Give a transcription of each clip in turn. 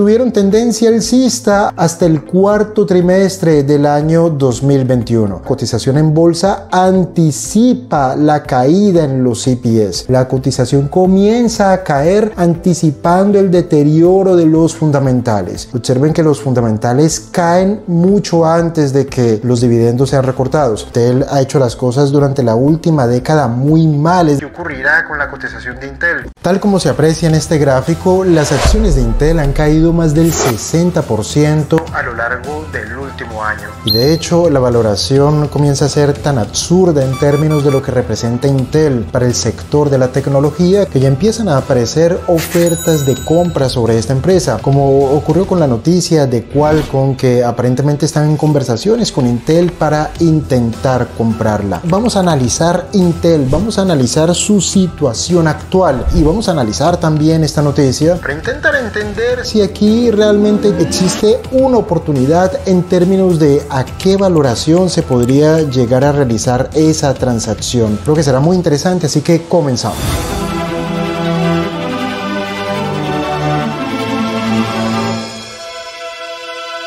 tuvieron tendencia alcista hasta el cuarto trimestre del año 2021. La cotización en bolsa anticipa la caída en los CPIs. La cotización comienza a caer anticipando el deterioro de los fundamentales. Observen que los fundamentales caen mucho antes de que los dividendos sean recortados. Intel ha hecho las cosas durante la última década muy mal. ¿Qué ocurrirá con la cotización de Intel? Tal como se aprecia en este gráfico, las acciones de Intel han caído más del 60% a lo largo del último año. Y de hecho, la valoración comienza a ser tan absurda en términos de lo que representa Intel para el sector de la tecnología que ya empiezan a aparecer ofertas de compra sobre esta empresa, como ocurrió con la noticia de Qualcomm, que aparentemente están en conversaciones con Intel para intentar comprarla. Vamos a analizar Intel, vamos a analizar su situación actual y vamos a analizar también esta noticia para intentar entender si aquí realmente existe una oportunidad en términos de a qué valoración se podría llegar a realizar esa transacción. Creo que será muy interesante, así que comenzamos.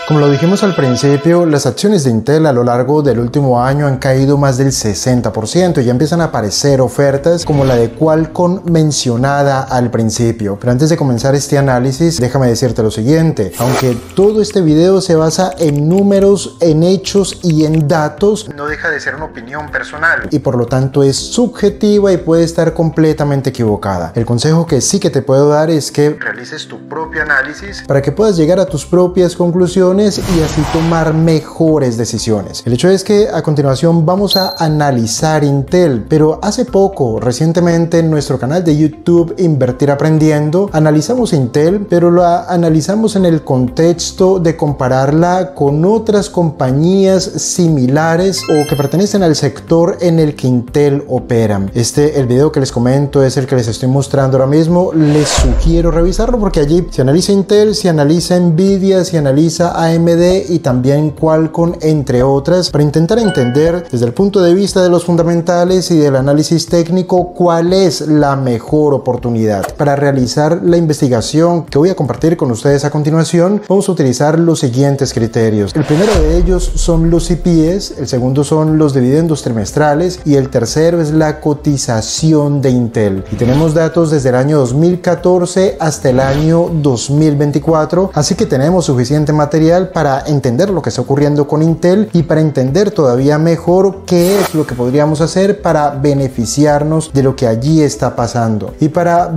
Como lo dijimos al principio, las acciones de Intel a lo largo del último año han caído más del 60% y ya empiezan a aparecer ofertas como la de Qualcomm mencionada al principio. Pero antes de comenzar este análisis, déjame decirte lo siguiente. Aunque todo este video se basa en números, en hechos y en datos, no deja de ser una opinión personal y por lo tanto es subjetiva y puede estar completamente equivocada. El consejo que sí que te puedo dar es que realices tu propio análisis para que puedas llegar a tus propias conclusiones y así tomar mejores decisiones. El hecho es que a continuación vamos a analizar Intel, pero hace poco, recientemente, en nuestro canal de YouTube Invertir Aprendiendo, analizamos Intel, pero la analizamos en el contexto de compararla con otras compañías similares o que pertenecen al sector en el que Intel opera. El video que les comento es el que les estoy mostrando ahora mismo. Les sugiero revisarlo porque allí se analiza Intel, se analiza Nvidia, se analiza AMD y también Qualcomm, entre otras, para intentar entender desde el punto de vista de los fundamentales y del análisis técnico cuál es la mejor oportunidad. Para realizar la investigación que voy a compartir con ustedes a continuación, vamos a utilizar los siguientes criterios. El primero de ellos son los CPIs, el segundo son los dividendos trimestrales y el tercero es la cotización de Intel. Y tenemos datos desde el año 2014 hasta el año 2024, así que tenemos suficiente material para entender lo que está ocurriendo con Intel y para entender todavía mejor qué es lo que podríamos hacer para beneficiarnos de lo que allí está pasando y para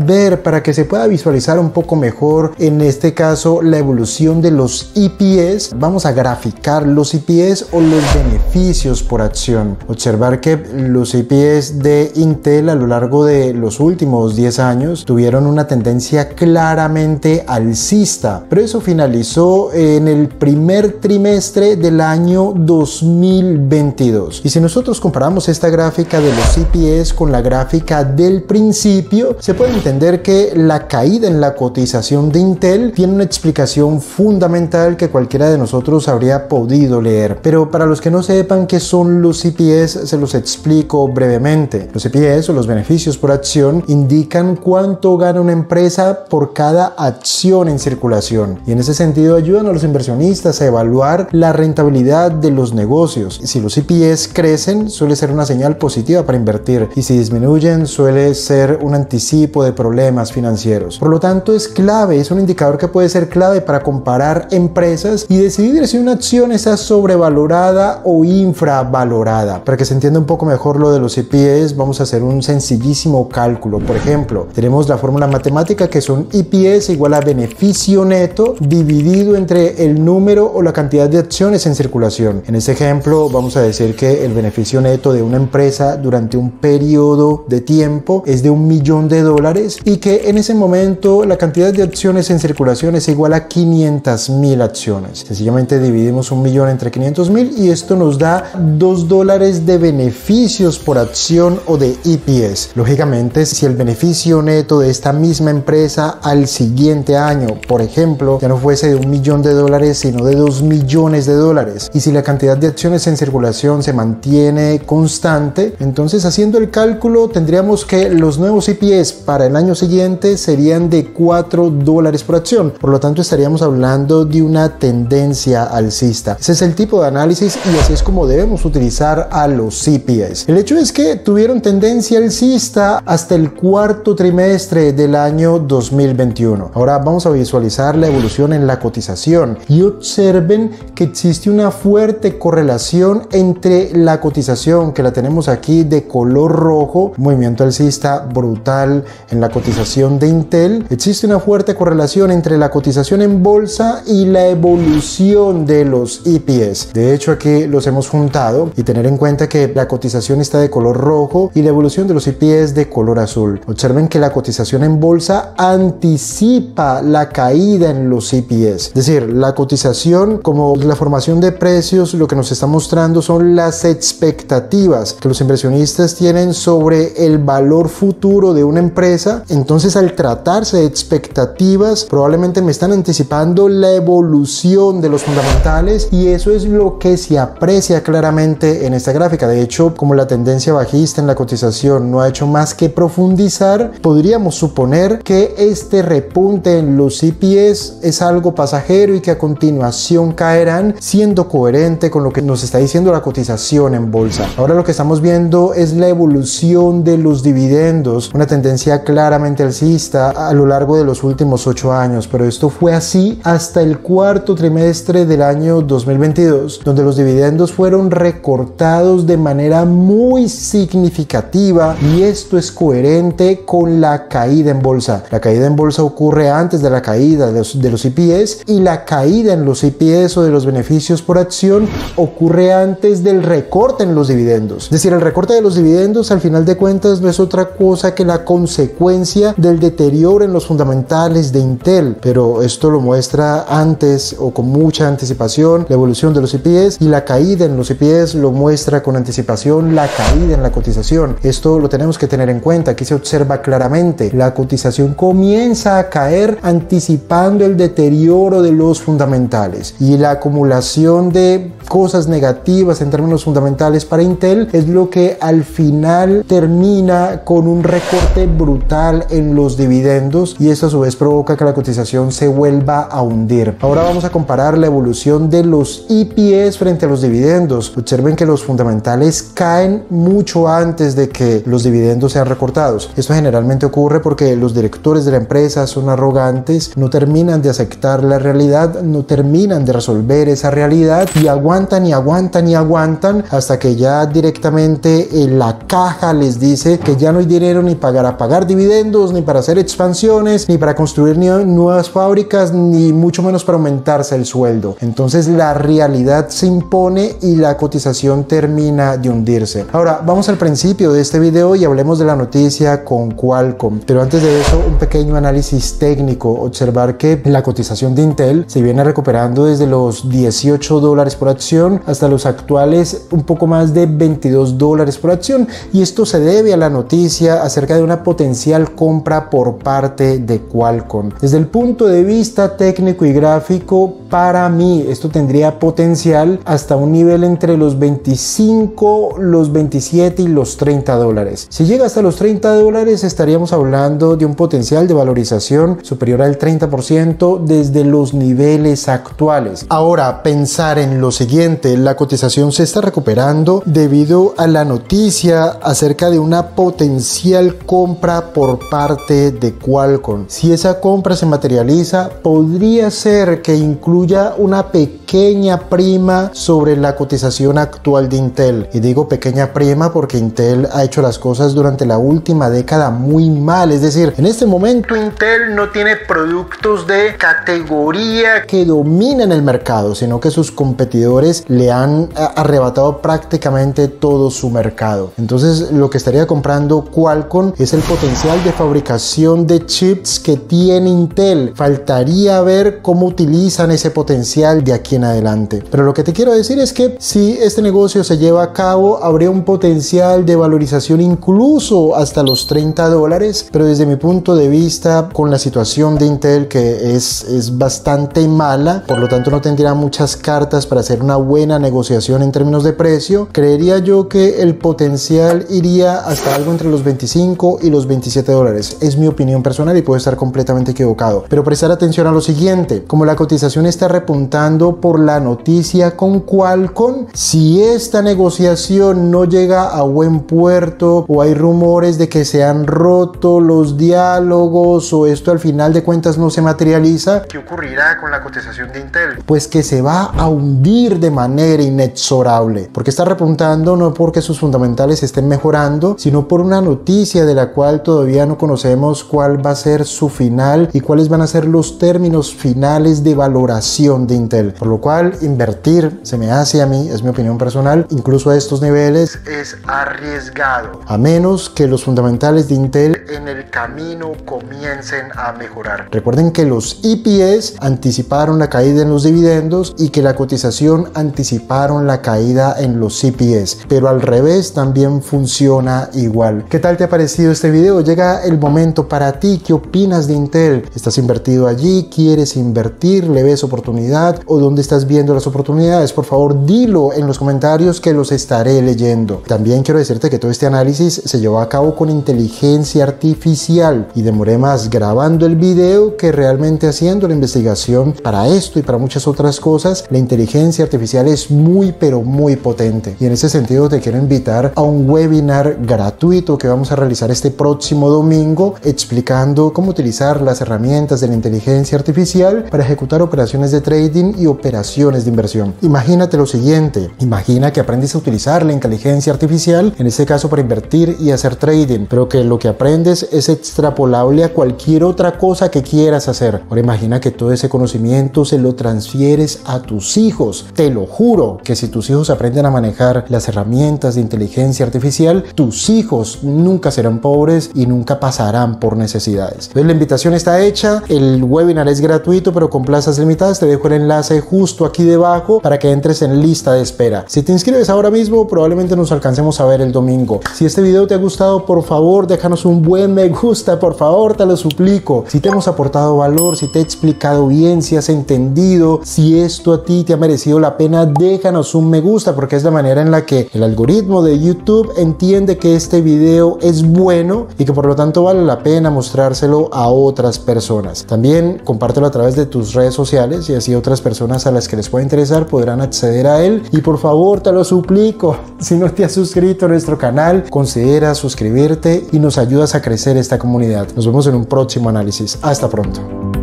que se pueda visualizar un poco mejor, en este caso, la evolución de los EPS. Vamos a graficar los EPS o los beneficios por acción. Observar que los EPS de Intel a lo largo de los últimos 10 años tuvieron una tendencia claramente alcista, pero eso finalizó en el primer trimestre del año 2022. Y si nosotros comparamos esta gráfica de los EPS con la gráfica del principio, se puede entender que la caída en la cotización de Intel tiene una explicación fundamental que cualquiera de nosotros habría podido leer. Pero para los que no sepan qué son los EPS, se los explico brevemente. Los EPS o los beneficios por acción indican cuánto gana una empresa por cada acción en circulación. Y en ese sentido ayudan a los inversionistas a evaluar la rentabilidad de los negocios. Si los EPS crecen, suele ser una señal positiva para invertir, y si disminuyen, suele ser un anticipo de problemas financieros. Por lo tanto, es clave, es un indicador que puede ser clave para comparar empresas y decidir si una acción está sobrevalorada o infravalorada. Para que se entienda un poco mejor lo de los EPS, vamos a hacer un sencillísimo cálculo. Por ejemplo, tenemos la fórmula matemática que son EPS igual a beneficio neto dividido entre el número o la cantidad de acciones en circulación. En este ejemplo vamos a decir que el beneficio neto de una empresa durante un periodo de tiempo es de $1.000.000 y que en ese momento la cantidad de acciones en circulación es igual a 500.000 acciones. Sencillamente dividimos 1.000.000 entre 500.000 y esto nos da $2 de beneficios por acción o de EPS. Lógicamente, si el beneficio neto de esta misma empresa al siguiente año, por ejemplo, ya no fuese de $1.000.000, millones, sino de 2 millones de dólares. Y si la cantidad de acciones en circulación se mantiene constante, entonces haciendo el cálculo tendríamos que los nuevos EPS para el año siguiente serían de $4 por acción. Por lo tanto, estaríamos hablando de una tendencia alcista. Ese es el tipo de análisis y así es como debemos utilizar a los EPS. El hecho es que tuvieron tendencia alcista hasta el cuarto trimestre del año 2021. Ahora vamos a visualizar la evolución en la cotización y observen que existe una fuerte correlación entre la cotización, que la tenemos aquí de color rojo, movimiento alcista brutal en la cotización de Intel. Existe una fuerte correlación entre la cotización en bolsa y la evolución de los EPS. De hecho, aquí los hemos juntado y tener en cuenta que la cotización está de color rojo y la evolución de los EPS de color azul. Observen que la cotización en bolsa anticipa la caída en los EPS. Es decir, la cotización, como la formación de precios, lo que nos está mostrando son las expectativas que los inversionistas tienen sobre el valor futuro de una empresa. Entonces, al tratarse de expectativas, probablemente me están anticipando la evolución de los fundamentales y eso es lo que se aprecia claramente en esta gráfica. De hecho, como la tendencia bajista en la cotización no ha hecho más que profundizar, podríamos suponer que este repunte en los EPS es algo pasajero y que a continuación caerán, siendo coherente con lo que nos está diciendo la cotización en bolsa. Ahora lo que estamos viendo es la evolución de los dividendos, una tendencia claramente alcista a lo largo de los últimos 8 años, pero esto fue así hasta el cuarto trimestre del año 2022, donde los dividendos fueron recortados de manera muy significativa y esto es coherente con la caída en bolsa. La caída en bolsa ocurre antes de la caída de los EPS y la caída en los EPS o de los beneficios por acción ocurre antes del recorte en los dividendos. Es decir, el recorte de los dividendos al final de cuentas no es otra cosa que la consecuencia del deterioro en los fundamentales de Intel, pero esto lo muestra antes o con mucha anticipación la evolución de los EPS, y la caída en los EPS lo muestra con anticipación la caída en la cotización. Esto lo tenemos que tener en cuenta. Aquí se observa claramente la cotización comienza a caer anticipando el deterioro de los fundamentales, y la acumulación de cosas negativas en términos fundamentales para Intel es lo que al final termina con un recorte brutal en los dividendos, y esto a su vez provoca que la cotización se vuelva a hundir. Ahora vamos a comparar la evolución de los EPS frente a los dividendos. Observen que los fundamentales caen mucho antes de que los dividendos sean recortados. Esto generalmente ocurre porque los directores de la empresa son arrogantes, no terminan de aceptar la realidad, no terminan de resolver esa realidad y aguantan y aguantan y aguantan hasta que ya directamente la caja les dice que ya no hay dinero ni para pagar dividendos, ni para hacer expansiones, ni para construir nuevas fábricas, ni mucho menos para aumentarse el sueldo. Entonces la realidad se impone y la cotización termina de hundirse. Ahora vamos al principio de este video y hablemos de la noticia con Qualcomm, pero antes de eso un pequeño análisis técnico. Observar que la cotización de Intel se viene recuperando desde los $18 por acción hasta los actuales un poco más de $22 por acción, y esto se debe a la noticia acerca de una potencial compra por parte de Qualcomm. Desde el punto de vista técnico y gráfico, para mí esto tendría potencial hasta un nivel entre los 25, los 27 y los $30. Si llega hasta los $30 estaríamos hablando de un potencial de valorización superior al 30% desde los niveles actuales. Ahora pensar en lo siguiente: la cotización se está recuperando debido a la noticia acerca de una potencial compra por parte de Qualcomm. Si esa compra se materializa, podría ser que incluya una pequeña prima sobre la cotización actual de Intel. Y digo pequeña prima porque Intel ha hecho las cosas durante la última década muy mal. Es decir, en este momento Intel no tiene productos de categoría que dominan el mercado, sino que sus competidores dólares le han arrebatado prácticamente todo su mercado. Entonces lo que estaría comprando Qualcomm es el potencial de fabricación de chips que tiene Intel. Faltaría ver cómo utilizan ese potencial de aquí en adelante. Pero lo que te quiero decir es que si este negocio se lleva a cabo, habría un potencial de valorización incluso hasta los 30 dólares. Pero desde mi punto de vista, con la situación de Intel, que es bastante mala, por lo tanto no tendría muchas cartas para hacer una buena negociación en términos de precio, creería yo que el potencial iría hasta algo entre los 25 y los 27 dólares. Es mi opinión personal y puedo estar completamente equivocado. Pero prestar atención a lo siguiente: como la cotización está repuntando por la noticia con Qualcomm, si esta negociación no llega a buen puerto o hay rumores de que se han roto los diálogos o esto al final de cuentas no se materializa, ¿qué ocurrirá con la cotización de Intel? Pues que se va a hundir de manera inexorable, porque está repuntando no porque sus fundamentales estén mejorando, sino por una noticia de la cual todavía no conocemos cuál va a ser su final y cuáles van a ser los términos finales de valoración de Intel. Por lo cual, invertir, se me hace a mí, es mi opinión personal, incluso a estos niveles, es arriesgado, a menos que los fundamentales de Intel en el camino comiencen a mejorar. Recuerden que los EPS anticiparon la caída en los dividendos y que la cotización anticiparon la caída en los EPS, pero al revés también funciona igual. ¿Qué tal te ha parecido este video? Llega el momento para ti. ¿Qué opinas de Intel? ¿Estás invertido allí? ¿Quieres invertir? ¿Le ves oportunidad? ¿O dónde estás viendo las oportunidades? Por favor, dilo en los comentarios que los estaré leyendo. También quiero decirte que todo este análisis se llevó a cabo con inteligencia artificial y demoré más grabando el video que realmente haciendo la investigación para esto y para muchas otras cosas. La inteligencia artificial es muy pero muy potente, y en ese sentido te quiero invitar a un webinar gratuito que vamos a realizar este próximo domingo, explicando cómo utilizar las herramientas de la inteligencia artificial para ejecutar operaciones de trading y operaciones de inversión. Imagínate lo siguiente: imagina que aprendes a utilizar la inteligencia artificial, en este caso para invertir y hacer trading, pero que lo que aprendes es extrapolable a cualquier otra cosa que quieras hacer. Ahora imagina que todo ese conocimiento se lo transfieres a tus hijos. Te lo juro que si tus hijos aprenden a manejar las herramientas de inteligencia artificial, tus hijos nunca serán pobres y nunca pasarán por necesidades. Entonces la invitación está hecha, el webinar es gratuito pero con plazas limitadas. Te dejo el enlace justo aquí debajo para que entres en lista de espera. Si te inscribes ahora mismo, probablemente nos alcancemos a ver el domingo. Si este video te ha gustado, por favor déjanos un buen me gusta, por favor, te lo suplico. Si te hemos aportado valor, si te he explicado bien, si has entendido, si esto a ti te ha merecido la pena, déjanos un me gusta, porque es la manera en la que el algoritmo de YouTube entiende que este video es bueno y que por lo tanto vale la pena mostrárselo a otras personas. También compártelo a través de tus redes sociales y así otras personas a las que les pueda interesar podrán acceder a él. Y por favor, te lo suplico, si no te has suscrito a nuestro canal, considera suscribirte y nos ayudas a crecer esta comunidad. Nos vemos en un próximo análisis. Hasta pronto.